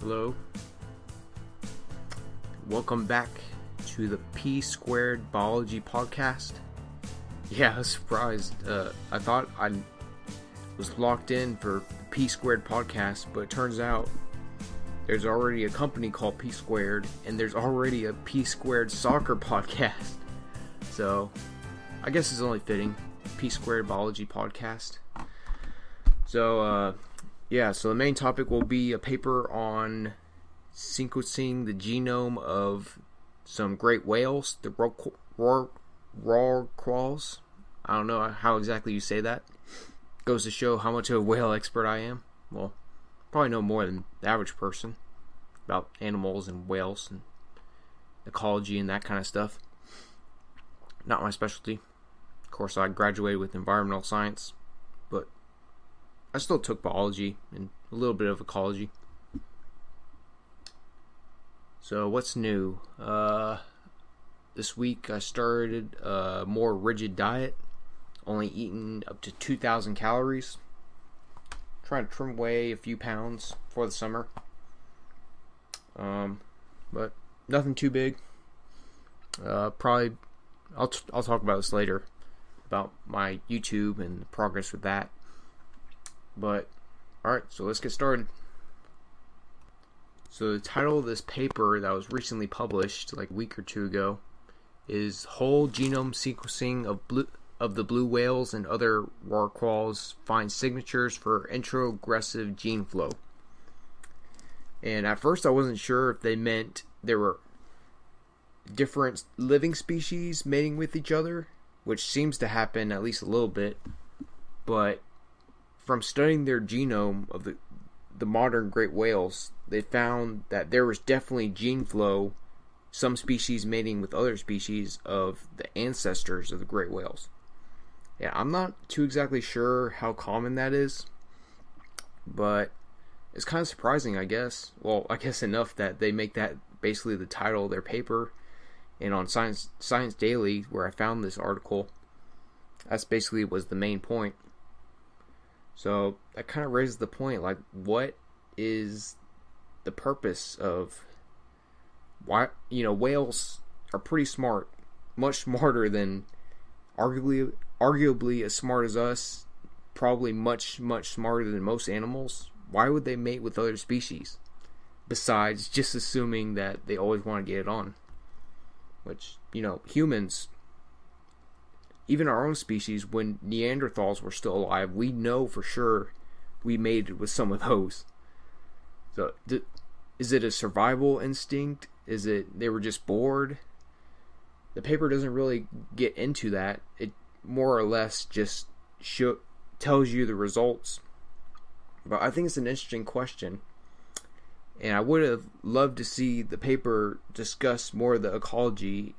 Hello. Welcome back to the P-Squared Biology Podcast. Yeah, I was surprised. I thought I was locked in for the P-Squared Podcast, but it turns out there's already a company called P-Squared, and there's already a P-Squared Soccer Podcast. So, I guess it's only fitting. P-Squared Biology Podcast. So, yeah, so the main topic will be a paper on sequencing the genome of some great whales, the rorquals. I don't know how exactly you say that. Goes to show how much of a whale expert I am. Well, probably know more than the average person about animals and whales and ecology and that kind of stuff. Not my specialty. Of course, I graduated with environmental science, but I still took biology and a little bit of ecology. So what's new? This week I started a more rigid diet, only eating up to 2,000 calories. Trying to trim away a few pounds for the summer. But nothing too big. Probably I'll talk about this later about my YouTube and the progress with that. But, alright, so let's get started. So the title of this paper that was recently published, like a week or two ago, is Whole Genome Sequencing of the Blue Whales and Other Rorquals Find Signatures for Introgressive Gene Flow. And at first I wasn't sure if they meant there were different living species mating with each other, which seems to happen at least a little bit, but from studying their genome of the modern great whales, they found that there was definitely gene flow, some species mating with other species of the ancestors of the great whales. Yeah, I'm not too exactly sure how common that is, but it's kind of surprising, I guess. Well, I guess enough that they make that basically the title of their paper, and on Science Daily, where I found this article, that's basically was the main point. So that kind of raises the point, like, what is the purpose of why, you know, whales are pretty smart, much smarter than arguably as smart as us, probably much smarter than most animals. Why would they mate with other species besides just assuming that they always want to get it on? Which, you know, humans, even our own species, when Neanderthals were still alive, we know for sure we mated with some of those. So, is it a survival instinct? Is it they were just bored? The paper doesn't really get into that. It more or less just tells you the results. But I think it's an interesting question. And I would have loved to see the paper discuss more of the ecology,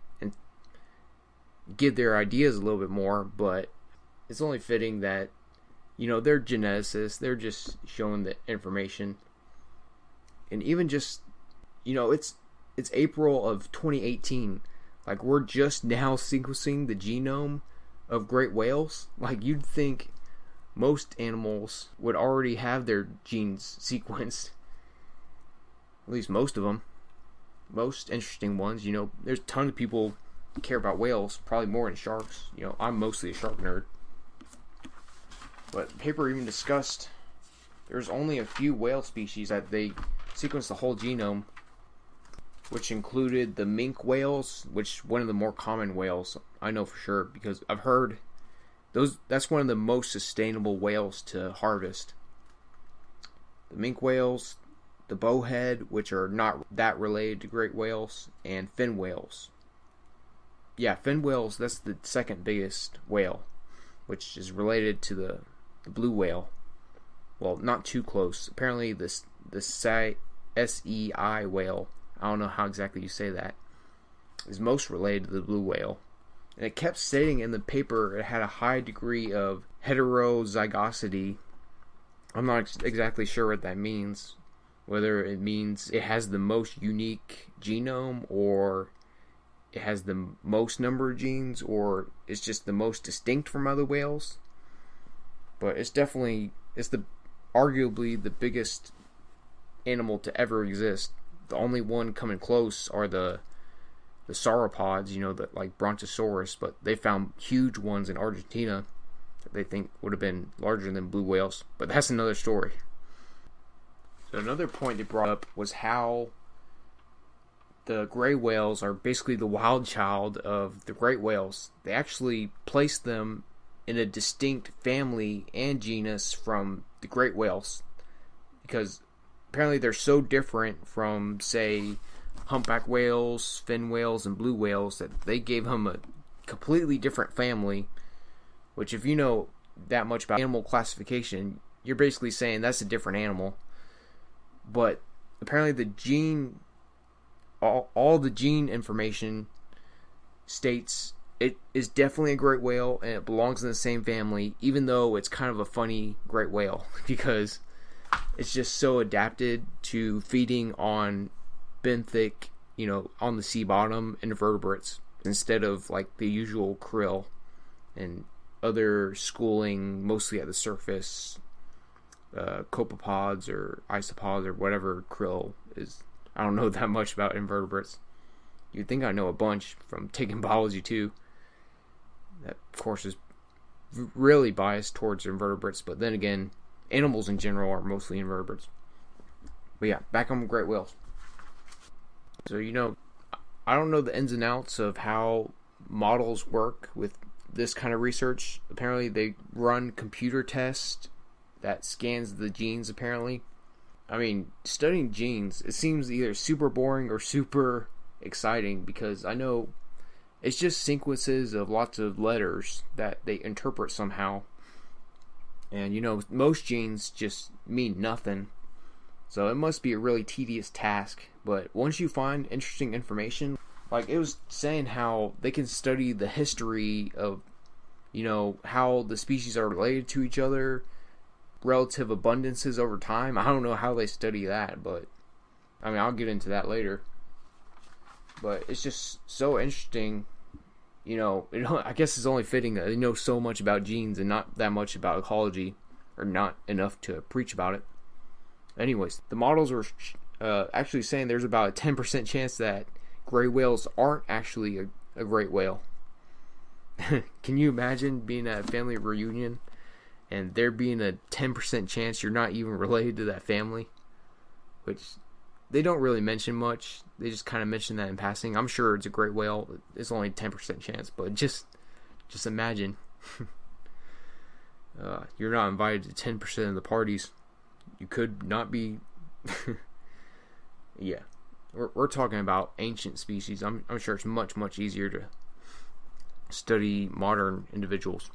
give their ideas a little bit more, but it's only fitting that, you know, they're geneticists, they're just showing the information. And even just, you know, it's April of 2018, like, we're just now sequencing the genome of great whales. Like, you'd think most animals would already have their genes sequenced, at least most of them, most interesting ones. You know, there's a ton of people care about whales, probably more than sharks. You know, I'm mostly a shark nerd. But the paper even discussed there's only a few whale species that they sequenced the whole genome, which included the minke whales, which is one of the more common whales, I know for sure, because I've heard that's one of the most sustainable whales to harvest. The minke whales, the bowhead, which are not that related to great whales, and fin whales. Yeah, fin whales, that's the second biggest whale, which is related to the blue whale. Well, not too close. Apparently, the SEI whale, I don't know how exactly you say that, is most related to the blue whale. And it kept stating in the paper it had a high degree of heterozygosity. I'm not exactly sure what that means, whether it means it has the most unique genome, or it has the most number of genes, or it's just the most distinct from other whales. But it's definitely, it's arguably the biggest animal to ever exist. The only one coming close are the sauropods, you know, that like Brontosaurus, but they found huge ones in Argentina that they think would have been larger than blue whales, but that's another story. So another point they brought up was how the gray whales are basically the wild child of the great whales. They actually placed them in a distinct family and genus from the great whales because apparently they're so different from, say, humpback whales, fin whales, and blue whales that they gave them a completely different family, which if you know that much about animal classification, you're basically saying that's a different animal. But apparently the gene, all the gene information states it is definitely a great whale and it belongs in the same family, even though it's kind of a funny great whale because it's just so adapted to feeding on benthic, you know, on the sea bottom invertebrates instead of like the usual krill and other schooling mostly at the surface, copepods or isopods or whatever krill is. I don't know that much about invertebrates. You'd think I know a bunch from taking biology too. That of course is really biased towards invertebrates, but then again, animals in general are mostly invertebrates. But yeah, back on great whales. So, you know, I don't know the ins and outs of how models work with this kind of research. Apparently, they run computer tests that scans the genes, apparently. I mean, studying genes, it seems either super boring or super exciting because I know it's just sequences of lots of letters that they interpret somehow. And, you know, most genes just mean nothing. So it must be a really tedious task, but once you find interesting information, like it was saying how they can study the history of, you know, how the species are related to each other, relative abundances over time. I don't know how they study that, but I mean, I'll get into that later. But it's just so interesting, you know, I guess it's only fitting that they know so much about genes and not that much about ecology, or not enough to preach about it. Anyways, the models were actually saying there's about a 10% chance that gray whales aren't actually a great whale. Can you imagine being at a family reunion and there being a 10% chance you're not even related to that family? Which they don't really mention much. They just kind of mention that in passing. I'm sure it's a great whale. It's only a 10% chance, but just imagine. You're not invited to 10% of the parties. You could not be. Yeah, we're talking about ancient species. I'm sure it's much easier to study modern individuals.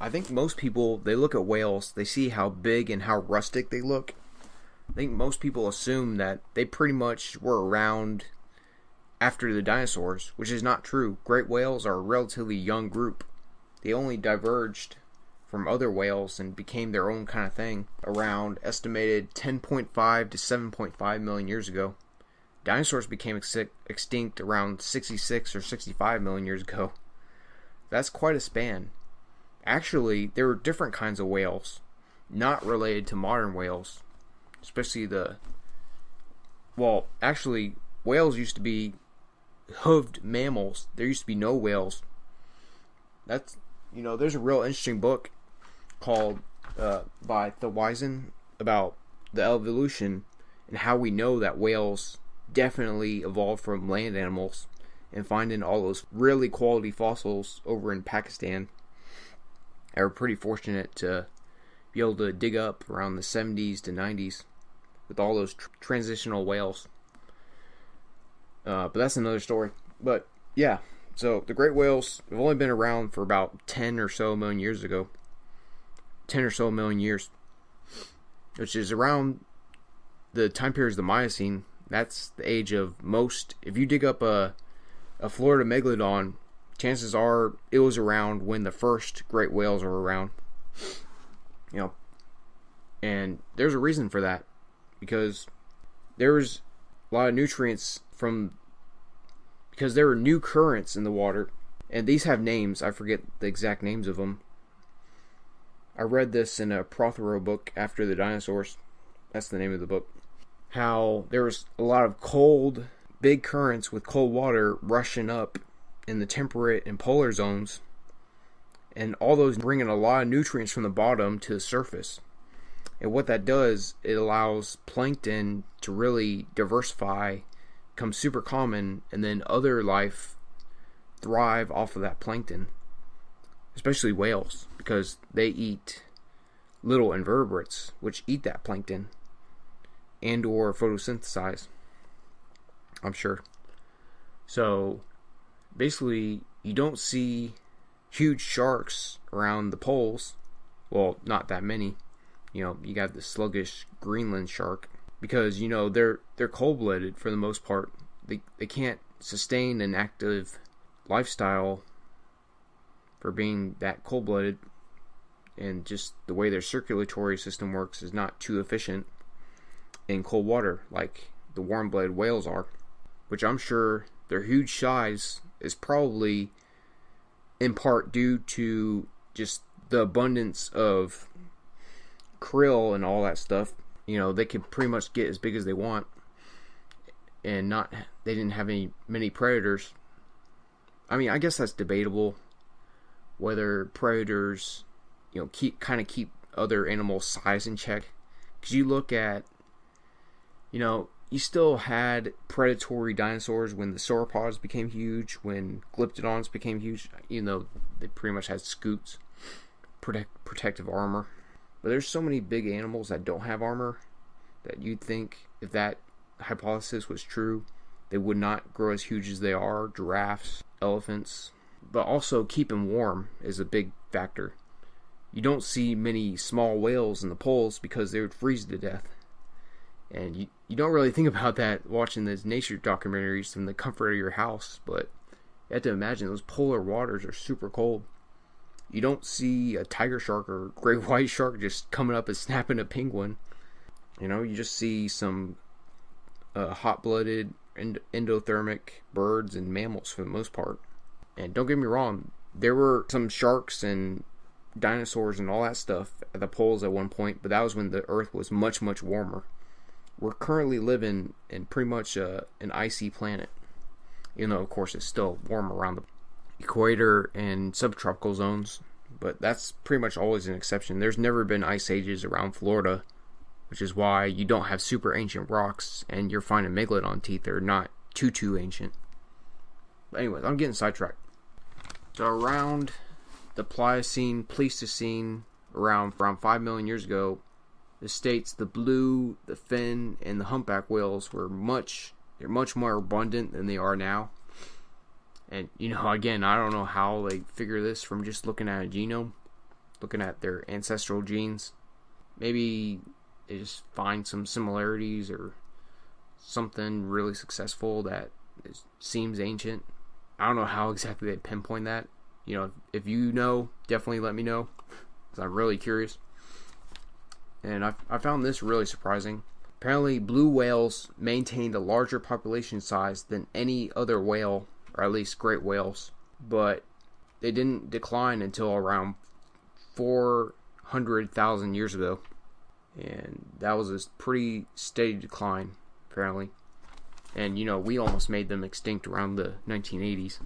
I think most people, they look at whales, they see how big and how rustic they look. I think most people assume that they pretty much were around after the dinosaurs, which is not true. Great whales are a relatively young group. They only diverged from other whales and became their own kind of thing around estimated 10.5 to 7.5 million years ago. Dinosaurs became extinct around 66 or 65 million years ago. That's quite a span. Actually, there were different kinds of whales, not related to modern whales, especially actually, whales used to be hooved mammals. There used to be no whales. That's, you know, there's a real interesting book called by Thewisen about the evolution and how we know that whales definitely evolved from land animals and finding all those really quality fossils over in Pakistan. They were pretty fortunate to be able to dig up around the 70s to 90s with all those transitional whales. But that's another story. But yeah, so the great whales have only been around for about 10 or so million years ago. 10 or so million years, which is around the time period of the Miocene. That's the age of most. If you dig up a Florida megalodon, chances are it was around when the first great whales were around, you know. And there's a reason for that, because there was a lot of nutrients because there were new currents in the water, and these have names. I forget the exact names of them. I read this in a Prothero book, After the Dinosaurs. That's the name of the book. how there was a lot of cold, big currents with cold water rushing up in the temperate and polar zones, and all those bringing a lot of nutrients from the bottom to the surface. And what that does, it allows plankton to really diversify, become super common, and then other life thrive off of that plankton, especially whales, because they eat little invertebrates which eat that plankton and or photosynthesize, I'm sure. So basically you don't see huge sharks around the poles, well, not that many. You know, you got the sluggish Greenland shark, because you know they're cold-blooded for the most part. They can't sustain an active lifestyle for being that cold-blooded, and just the way their circulatory system works is not too efficient in cold water like the warm-blooded whales are, which I'm sure their huge size is probably in part due to just the abundance of krill and all that stuff. You know, they could pretty much get as big as they want, and not, they didn't have many predators. I mean, I guess that's debatable whether predators, you know, kind of keep other animals' size in check. Because you look at, you know, you still had predatory dinosaurs when the sauropods became huge, when glyptodons became huge, even though they pretty much had scutes, protective armor. But there's so many big animals that don't have armor that you'd think, if that hypothesis was true, they would not grow as huge as they are. Giraffes, elephants. But also keeping warm is a big factor. You don't see many small whales in the poles because they would freeze to death. And you don't really think about that watching these nature documentaries from the comfort of your house, but you have to imagine those polar waters are super cold. You don't see a tiger shark or great white shark just coming up and snapping a penguin. You know, you just see some hot-blooded endothermic birds and mammals for the most part. And don't get me wrong, there were some sharks and dinosaurs and all that stuff at the poles at one point, but that was when the Earth was much, much warmer. We're currently living in pretty much an icy planet, even though, of course, it's still warm around the equator and subtropical zones, but that's pretty much always an exception. There's never been ice ages around Florida, which is why you don't have super ancient rocks, and you're finding megalodon teeth that are not too ancient. But anyways, I'm getting sidetracked. So around the Pliocene, Pleistocene, around 5 million years ago, the states, the blue, the fin, and the humpback whales were much more abundant than they are now. And, you know, again, I don't know how they figure this from just looking at a genome, looking at their ancestral genes. Maybe they just find some similarities or something really successful that seems ancient. I don't know how exactly they pinpoint that. You know, if you know, definitely let me know, because I'm really curious. And I found this really surprising. Apparently, blue whales maintained a larger population size than any other whale, or at least great whales, but they didn't decline until around 400,000 years ago, and that was a pretty steady decline, apparently. And, you know, we almost made them extinct around the 1980s,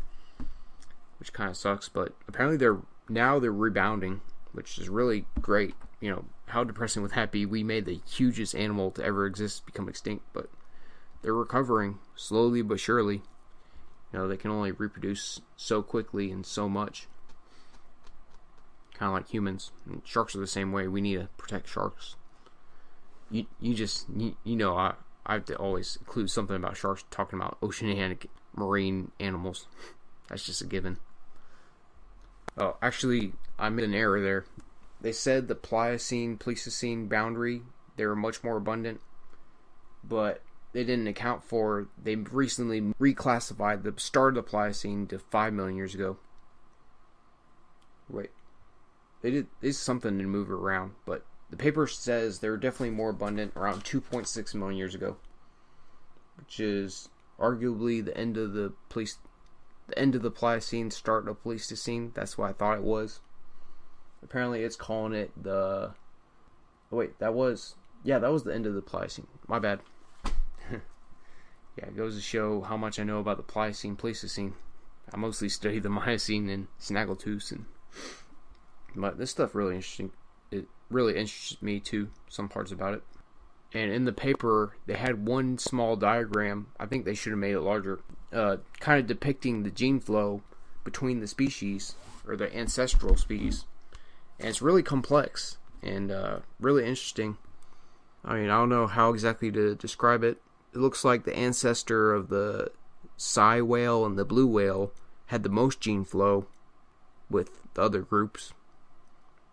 which kind of sucks, but apparently they're rebounding, which is really great. You know, how depressing would that be? We made the hugest animal to ever exist become extinct, but they're recovering slowly but surely. You know, they can only reproduce so quickly and so much. Kind of like humans. And sharks are the same way. We need to protect sharks. You know, I have to always include something about sharks, talking about oceanic marine animals. That's just a given. Oh, actually, I made an error there. They said the Pliocene, Pleistocene boundary, they were much more abundant, but they didn't account for, they recently reclassified the start of the Pliocene to 5 million years ago. Wait, they did, it's something to move around, but the paper says they're definitely more abundant around 2.6 million years ago, which is arguably the end of the Pliocene, start of Pleistocene. That's what I thought it was. Apparently it's calling it the, oh wait, that was, yeah, that was the end of the Pliocene, my bad. Yeah, it goes to show how much I know about the Pliocene, Pleistocene. I mostly study the Miocene and snaggletooths, but this stuff really interesting. It really interests me too. Some parts about it. And in the paper, they had one small diagram. I think they should have made it larger, kind of depicting the gene flow between the species or the ancestral species. And it's really complex and really interesting. I mean, I don't know how exactly to describe it. It looks like the ancestor of the sei whale and the blue whale had the most gene flow with the other groups.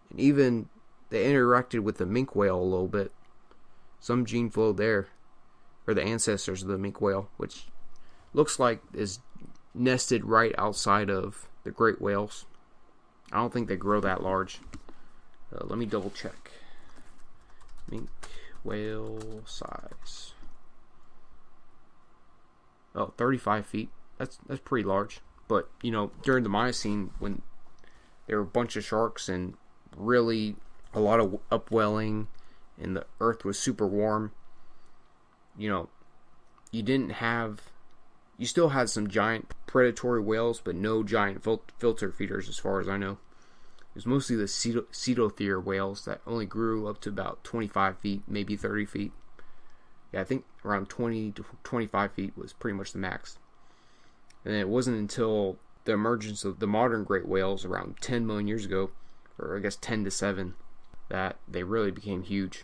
And even they interacted with the minke whale a little bit. Some gene flow there, or the ancestors of the minke whale, which looks like is nested right outside of the great whales. I don't think they grow that large. Let me double check. Minke whale size. Oh, 35 feet. That's pretty large. But, you know, during the Miocene, when there were a bunch of sharks and really a lot of upwelling and the earth was super warm, you know, you still had some giant predatory whales, but no giant filter feeders as far as I know. It was mostly the Cetothere whales that only grew up to about 25 feet, maybe 30 feet. Yeah, I think around 20 to 25 feet was pretty much the max. And it wasn't until the emergence of the modern great whales around 10 million years ago, or I guess 10 to 7, that they really became huge,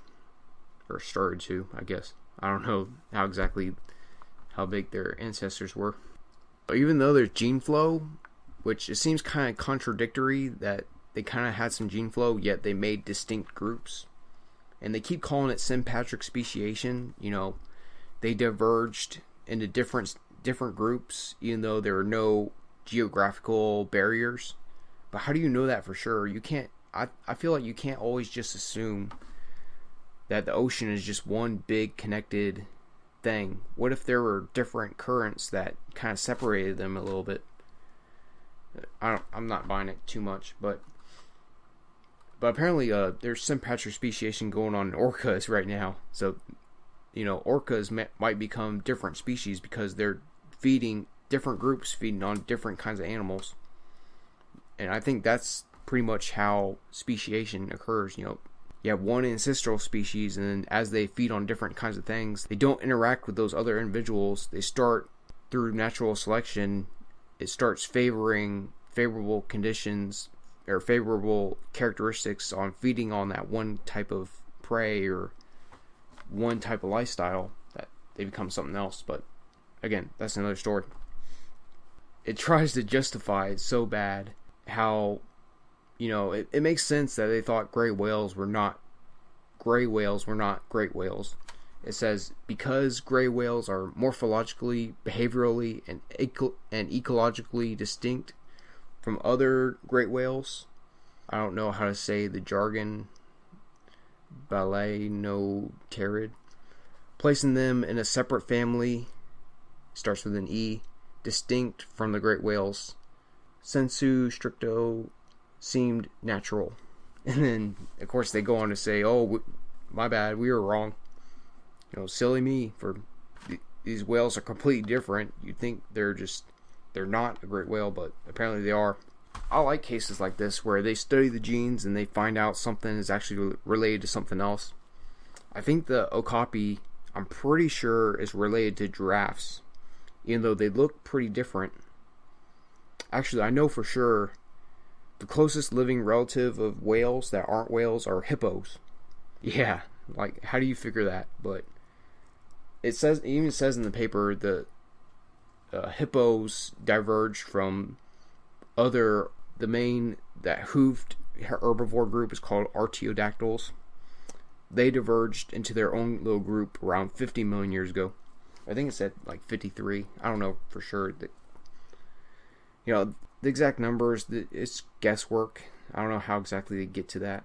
or started to, I guess. I don't know how exactly how big their ancestors were. But even though there's gene flow, which it seems kind of contradictory that they kind of had some gene flow, yet they made distinct groups. And they keep calling it sympatric speciation. You know, they diverged into different groups, even though there are no geographical barriers. But how do you know that for sure? You can't. I feel like you can't always just assume that the ocean is just one big connected thing. What if there were different currents that kind of separated them a little bit? I'm not buying it too much, but apparently there's sympatric speciation going on in orcas right now. So, you know, orcas might become different species because they're feeding on different kinds of animals. And I think that's pretty much how speciation occurs. You know, you have one ancestral species, and then as they feed on different kinds of things, they don't interact with those other individuals. They start, through natural selection, it starts favoring favorable conditions or favorable characteristics on feeding on that one type of prey or one type of lifestyle, that they become something else. But again, that's another story. It tries to justify so bad how, you know, it makes sense that they thought gray whales were not great whales. It says, because gray whales are morphologically, behaviorally, and ecologically distinct from other great whales. I don't know how to say the jargon. Balaenopterid. Placing them in a separate family, starts with an E, distinct from the great whales, sensu stricto, seemed natural. And then of course they go on to say, oh, my bad, we were wrong, you know, silly me, for these whales are completely different. You'd think they're not a great whale, but apparently they are. I like cases like this where they study the genes and they find out something is actually related to something else. I think the okapi, I'm pretty sure, is related to giraffes, even though they look pretty different. Actually, I know for sure the closest living relative of whales that aren't whales are hippos. Yeah, like, how do you figure that? But it even says in the paper that hippos diverged from the main, that hoofed herbivore group is called artiodactyls. They diverged into their own little group around 50 million years ago. I think it said like 53. I don't know for sure. That, you know, the exact numbers, it's guesswork. I don't know how exactly they get to that.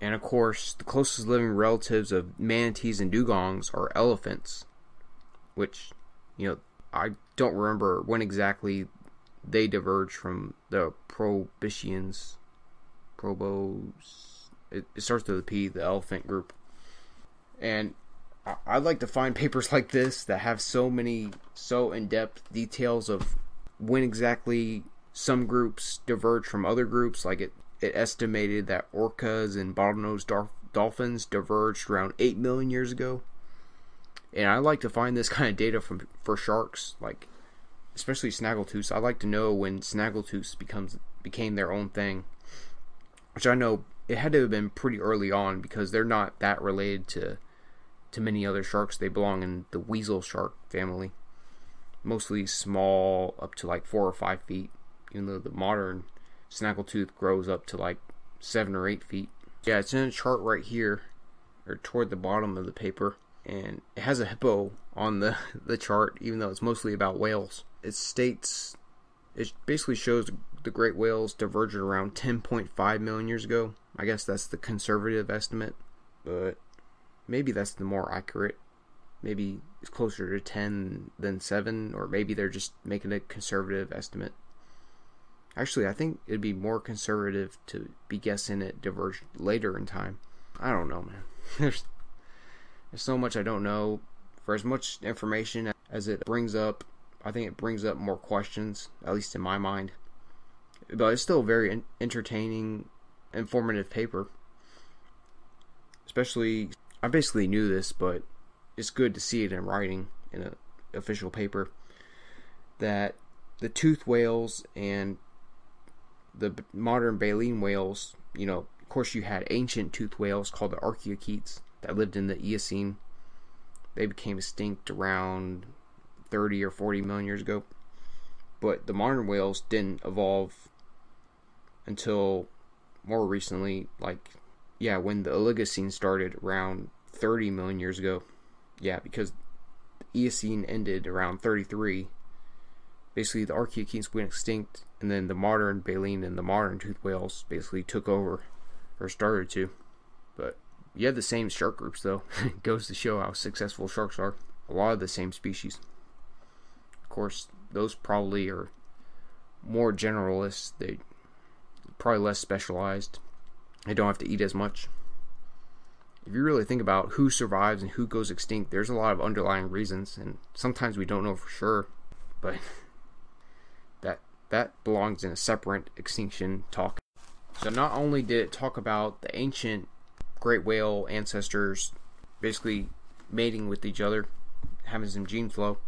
And of course, the closest living relatives of manatees and dugongs are elephants, which, you know, I don't remember when exactly they diverged from the proboscisians. It starts with the P, the elephant group. And I like to find papers like this that have so in-depth details of when exactly some groups diverge from other groups. Like it estimated that orcas and bottlenose dolphins diverged around 8 million years ago. And I like to find this kind of data for sharks, like especially snaggletooths. I like to know when snaggletooths became their own thing, which I know it had to have been pretty early on because they're not that related to many other sharks. They belong in the weasel shark family, mostly small, up to like 4 or 5 feet. Even though the modern snaggletooth grows up to like 7 or 8 feet. Yeah, it's in a chart right here, or toward the bottom of the paper, and it has a hippo on the chart, even though it's mostly about whales. It states, it basically shows the great whales diverged around 10.5 million years ago. I guess that's the conservative estimate, but maybe that's the more accurate. Maybe it's closer to 10 than 7, or maybe they're just making a conservative estimate. Actually, I think it'd be more conservative to be guessing it diverged later in time. I don't know, man. There's so much I don't know. For as much information as it brings up, I think it brings up more questions, at least in my mind. But it's still a very entertaining, informative paper. Especially, I basically knew this, but it's good to see it in writing in an official paper, that the toothed whales and the modern baleen whales, you know, of course you had ancient toothed whales called the archaeocetes that lived in the Eocene. They became extinct around 30 or 40 million years ago. But the modern whales didn't evolve until more recently, like, yeah, when the Oligocene started around 30 million years ago. Yeah, because the Eocene ended around 33. Basically, the archaeocetes went extinct, and then the modern baleen and the modern toothed whales basically took over, or started to. But you have the same shark groups, though. It goes to show how successful sharks are. A lot of the same species. Of course, those probably are more generalists. They're probably less specialized. They don't have to eat as much. If you really think about who survives and who goes extinct, there's a lot of underlying reasons, and sometimes we don't know for sure, but that belongs in a separate extinction talk. So not only did it talk about the ancient great whale ancestors basically mating with each other, having some gene flow.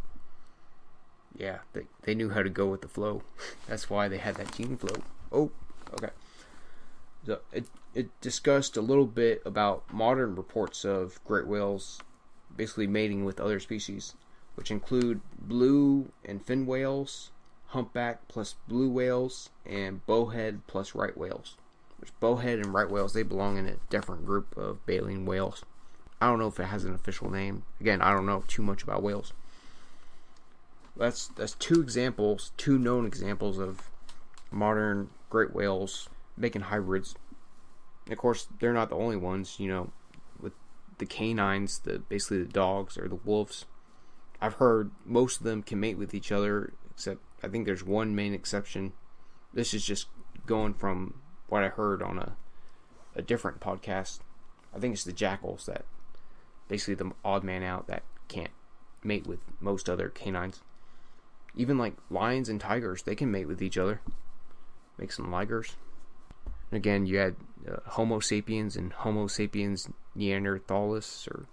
Yeah, they knew how to go with the flow. That's why they had that gene flow. Oh, okay. So it discussed a little bit about modern reports of great whales basically mating with other species, which include blue and fin whales, humpback plus blue whales, and bowhead plus right whales. Which bowhead and right whales, they belong in a different group of baleen whales. I don't know if it has an official name. Again, I don't know too much about whales. That's two known examples of modern great whales making hybrids. And of course, they're not the only ones, you know, with the canines, basically the dogs or the wolves. I've heard most of them can mate with each other, except I think there's one main exception. This is just going from what I heard on a different podcast. I think it's the jackals that basically the odd man out that can't mate with most other canines. Even like lions and tigers, they can mate with each other. Make some ligers. And again, you had Homo sapiens and Homo sapiens neanderthalis, or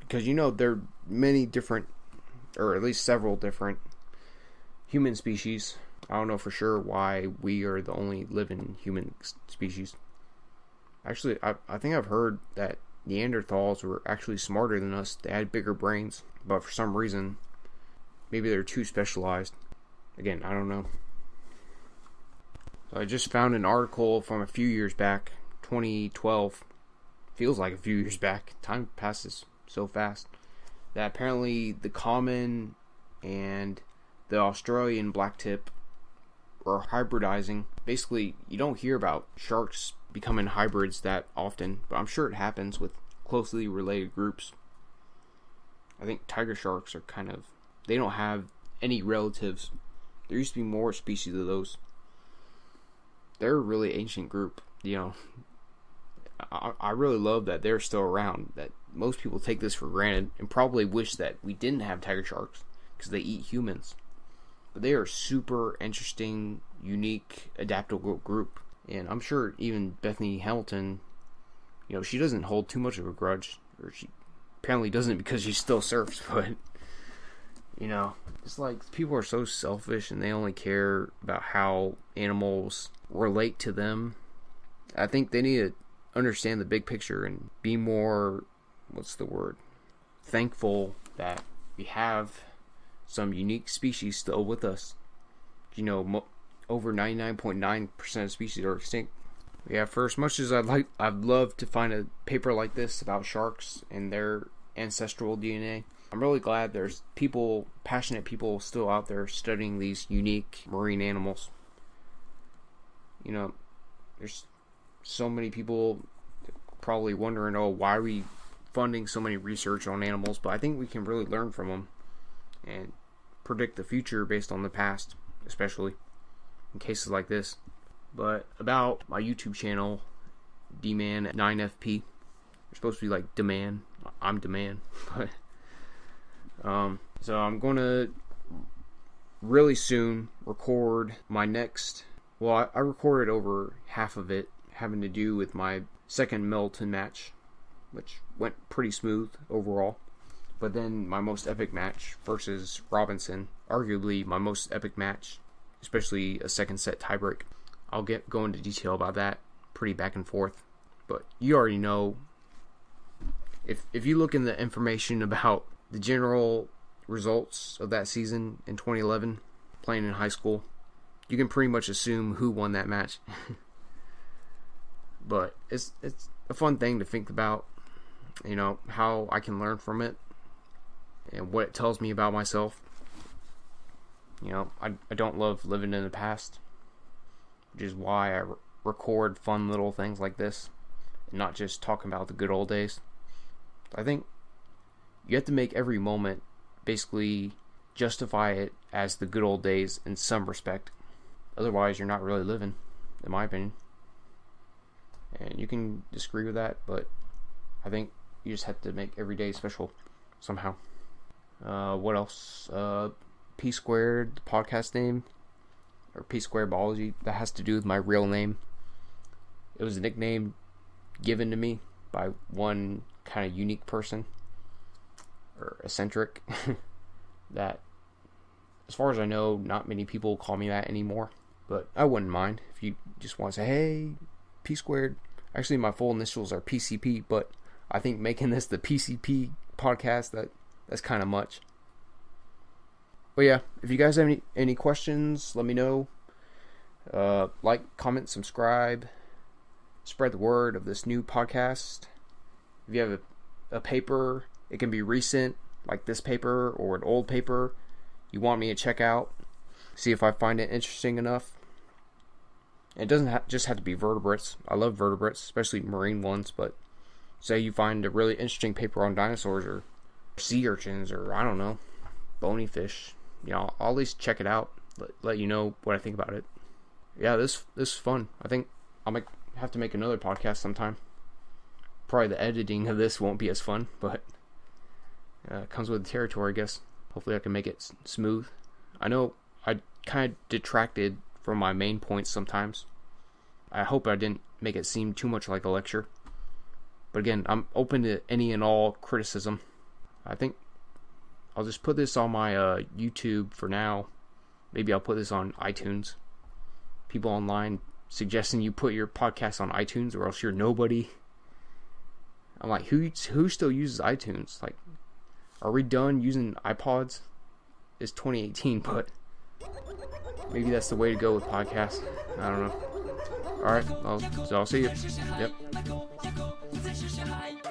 because you know there are many different, or at least several different human species. I don't know for sure why we are the only living human species. Actually, I think I've heard that Neanderthals were actually smarter than us. They had bigger brains, but for some reason, maybe they're too specialized. Again, I don't know. So I just found an article from a few years back, 2012. Feels like a few years back. Time passes so fast. That apparently the common and the Australian blacktip are hybridizing. Basically, you don't hear about sharks becoming hybrids that often, but I'm sure it happens with closely related groups. I think tiger sharks are they don't have any relatives. There used to be more species of those. They're a really ancient group, you know. I really love that they're still around, that most people take this for granted and probably wish that we didn't have tiger sharks because they eat humans. But they are a super interesting, unique, adaptable group. And I'm sure even Bethany Hamilton, you know, she doesn't hold too much of a grudge. Or she apparently doesn't because she still surfs, but, you know. It's like people are so selfish and they only care about how animals relate to them. I think they need to understand the big picture and be more, thankful that we have some unique species still with us. You know, over 99.9% of species are extinct. Yeah, for as much as I'd love to find a paper like this about sharks and their ancestral DNA. I'm really glad there's people, passionate people, still out there studying these unique marine animals. You know, there's so many people probably wondering, oh, why are we funding so many research on animals? But I think we can really learn from them and predict the future based on the past, especially in cases like this. But about my YouTube channel, Dman9fp. You're supposed to be like Dman. I'm Dman. But so I'm gonna really soon record my next. Well, I recorded over half of it, having to do with my second Middleton match, which went pretty smooth overall. But then my most epic match versus Robinson, arguably my most epic match, especially a second set tiebreak. I'll go into detail about that, pretty back and forth, but you already know, if you look in the information about the general results of that season in 2011, playing in high school, you can pretty much assume who won that match. But it's a fun thing to think about, you know, how I can learn from it and what it tells me about myself. You know, I don't love living in the past, which is why I record fun little things like this and not just talking about the good old days. I think you have to make every moment basically justify it as the good old days in some respect. Otherwise, you're not really living, in my opinion. And you can disagree with that, but I think you just have to make every day special somehow. What else? P-Squared, the podcast name. Or P-Squared Biology, that has to do with my real name. It was a nickname given to me by one kind of unique person, or eccentric, that, as far as I know, not many people call me that anymore, but I wouldn't mind if you just want to say, hey, P-Squared. Actually, my full initials are PCP, but I think making this the PCP podcast, that's kind of much. But yeah, if you guys have any questions, let me know. Like, comment, subscribe. Spread the word of this new podcast. If you have a paper, it can be recent, like this paper, or an old paper you want me to check out. See if I find it interesting enough. It doesn't just have to be vertebrates. I love vertebrates, especially marine ones. But say you find a really interesting paper on dinosaurs or sea urchins or, I don't know, bony fish. You know, I'll at least check it out, let you know what I think about it. Yeah, this is fun. I think I'll have to make another podcast sometime. Probably the editing of this won't be as fun, but it comes with the territory, I guess. Hopefully I can make it smooth. I know I kind of detracted from my main points sometimes. I hope I didn't make it seem too much like a lecture. But again, I'm open to any and all criticism. I think I'll just put this on my YouTube for now. Maybe I'll put this on iTunes. People online suggesting you put your podcast on iTunes or else you're nobody. I'm like, who still uses iTunes? Like, are we done using iPods? It's 2018, but maybe that's the way to go with podcasts. I don't know. Alright, so I'll see you. Yep.